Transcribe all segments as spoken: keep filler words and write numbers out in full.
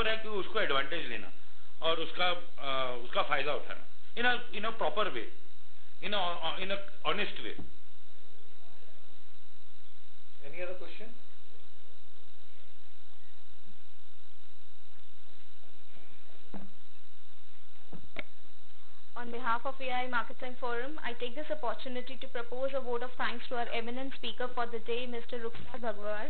है कि उसको एडवांटेज लेना और उसका आ, उसका फायदा उठाना in a in a proper way, in a in a honest way. Any other question? On behalf of A I Marketing Forum, I take this opportunity to propose a vote of thanks to our eminent speaker for the day, Mister Rukshad Bhagwagar.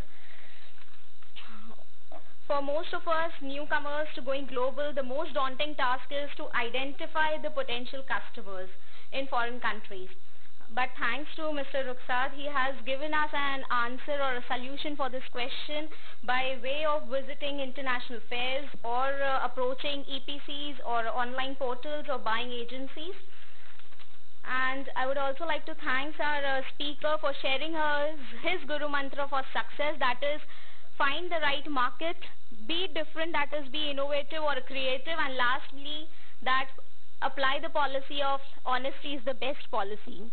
For most of us newcomers to going global, the most daunting task is to identify the potential customers in foreign countries. But thanks to Mister Rukshad, he has given us an answer or a solution for this question by way of visiting international fairs or uh, approaching E P Cs or online portals or buying agencies. And I would also like to thank our uh, speaker for sharing her, his Guru Mantra for success, that is, find the right market, be different, that is, be innovative or creative, and lastly, that apply the policy of honesty is the best policy.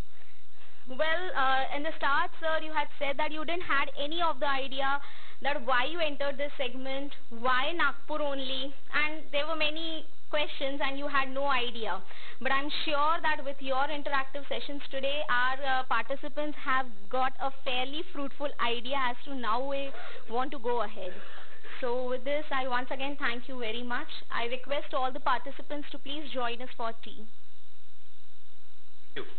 Well, uh, in the start, sir, you had said that you didn't had any of the idea that why you entered this segment, why Nagpur only, and there were many questions and you had no idea. But I'm sure that with your interactive sessions today, our uh, participants have got a fairly fruitful idea as to now we want to go ahead. So with this, I once again thank you very much. I request all the participants to please join us for tea. Thank you.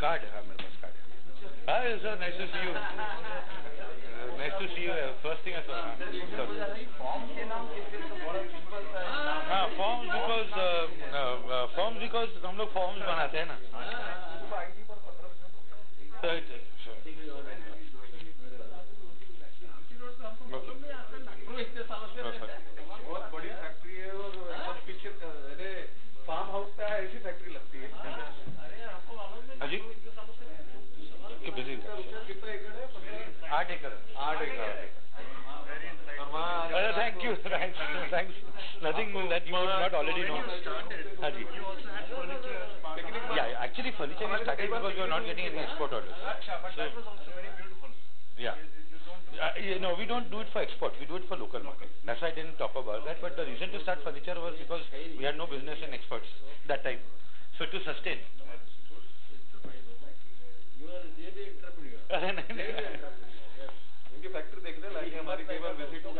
Card है मेरे पास card है. Hi sir, nice to see you, nice to see you. First thing sir, form के नाम कैसे तो बड़ा simple सा है. हां, फॉर्म बिकॉज़ फॉर्म बिकॉज़ हम लोग फॉर्म्स बनाते हैं ना. आईडी पर पंद्रह मिनट बहुत बड़ी फैक्ट्री है और पीछे अरे फार्म हाउस का ऐसी फैक्ट्री लगती है. जी कितना एकड़ है? आठ एकड़ आठ एकड़ अरे thank you, thanks thanks nothing that you not already no. हाँ जी, yeah actually furniture is started because you are not getting any export orders. Yeah Uh, you know, we don't do it for export, we do it for local market. That's why I didn't talk about that, but the reason to start furniture was because we had no business in exports that time. So to sustain. You are really entrepreneur. Inki factory dekhne lagi hamari kei baar visit.